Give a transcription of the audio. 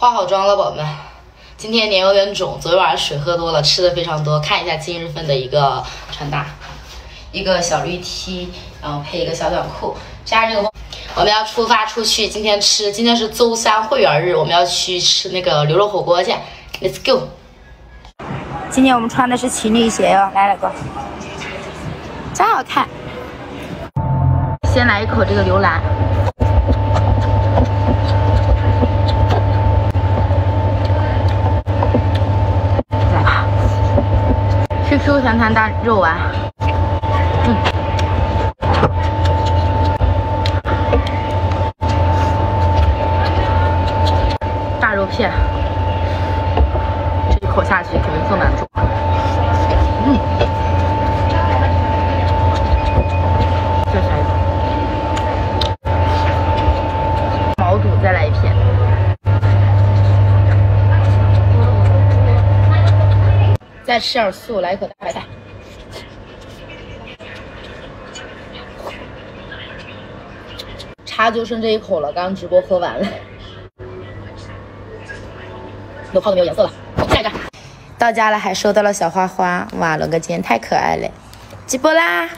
化好妆了，宝宝们。今天脸有点肿，昨天晚上水喝多了，吃的非常多。看一下今日份的一个穿搭，一个小绿 T， 然后配一个小短裤，加上这个。 我们要出发出去，今天是舟山会员日，我们要去吃那个牛肉火锅去 ，Let's go。今天我们穿的是情侣鞋哦，来哥，真好看。先来一口这个牛腩，来吧 ，QQ 弹弹大肉丸。 肉片，这一口下去肯定更难煮。嗯，再来一口，毛肚再来一片。再吃点素，来一口大白菜。茶就剩这一口了，刚刚直播喝完了。 都泡的没有颜色了，下一个。到家了，还收到了小花花，哇，龙哥今天太可爱了！直播啦！